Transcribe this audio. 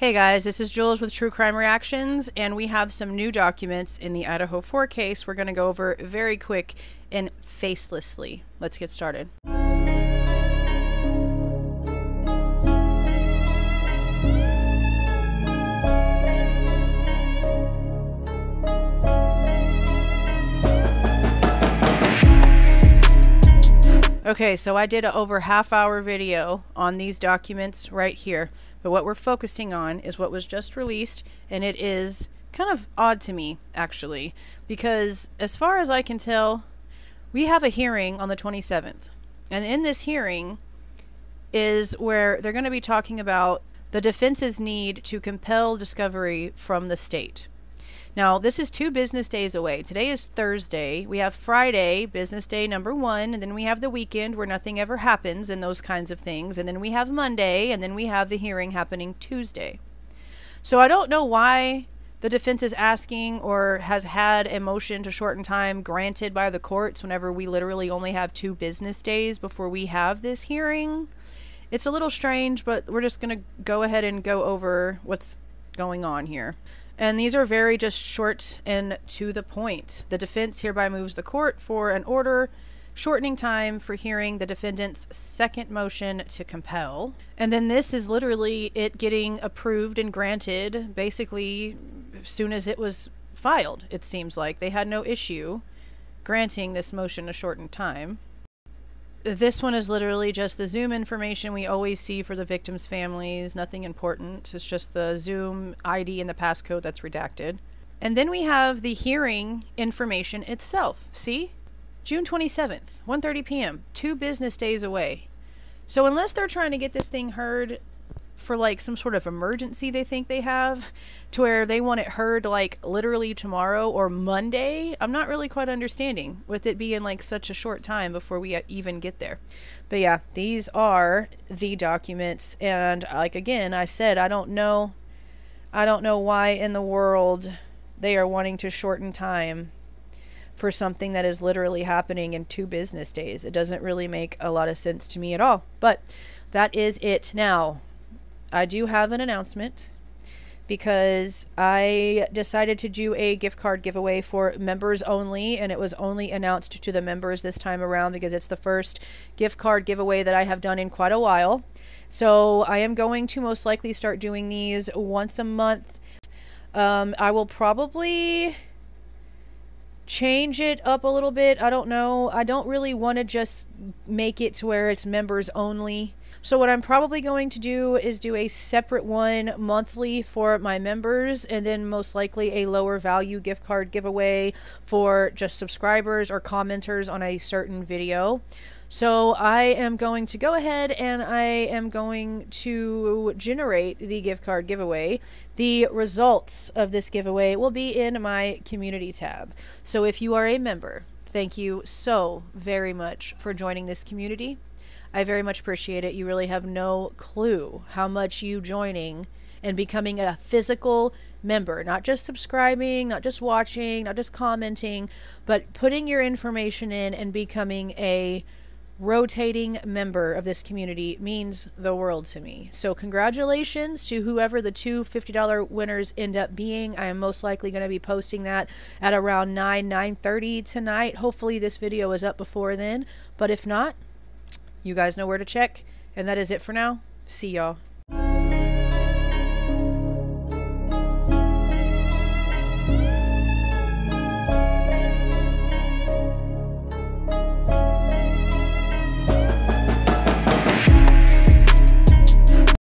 Hey guys, this is Julez with True Crime Reactions, and we have some new documents in the Idaho 4 case we're going to go over very quick and facelessly. Let's get started. Okay, so I did an over half-hour video on these documents right here, but what we're focusing on is what was just released, and it is kind of odd to me, actually, because as far as I can tell, we have a hearing on the 27th, and in this hearing is where they're going to be talking about the defense's need to compel discovery from the state. Now, this is 2 business days away. Today is Thursday. We have Friday, business day number 1, and then we have the weekend where nothing ever happens and those kinds of things, and then we have Monday, and then we have the hearing happening Tuesday. So I don't know why the defense is asking or has had a motion to shorten time granted by the courts whenever we literally only have 2 business days before we have this hearing. It's a little strange, but we're just going to go ahead and go over what's going on here. And these are very just short and to the point. The defense hereby moves the court for an order shortening time for hearing the defendant's second motion to compel. And then this is literally it getting approved and granted basically as soon as it was filed, it seems like. They had no issue granting this motion to shorten time. This one is literally just the Zoom information we always see for the victims' families, nothing important. It's just the Zoom ID and the passcode that's redacted. And then we have the hearing information itself. See? June 27th, 1:30 p.m., 2 business days away. So unless they're trying to get this thing heard for like some sort of emergency they think they have, to where they want it heard like literally tomorrow or Monday, I'm not really quite understanding with it being like such a short time before we even get there. But yeah, these are the documents, and like again I said, I don't know why in the world they are wanting to shorten time for something that is literally happening in 2 business days. It doesn't really make a lot of sense to me at all, but that is it. Now I do have an announcement because I decided to do a gift card giveaway for members only, and it was only announced to the members this time around because it's the first gift card giveaway that I have done in quite a while. So I am going to most likely start doing these once a month. I will probably change it up a little bit. I don't know. I don't really want to just make it to where it's members only. So what I'm probably going to do is do a separate one monthly for my members, and then most likely a lower value gift card giveaway for just subscribers or commenters on a certain video. So I am going to go ahead and I am going to generate the gift card giveaway. The results of this giveaway will be in my community tab. So if you are a member, thank you so very much for joining this community. I very much appreciate it. You really have no clue how much you joining and becoming a physical member, not just subscribing, not just watching, not just commenting, but putting your information in and becoming a rotating member of this community means the world to me. So congratulations to whoever the two $50 winners end up being. I am most likely going to be posting that at around 9:30 tonight. Hopefully this video is up before then, but if not, you guys know where to check. And that is it for now. See y'all.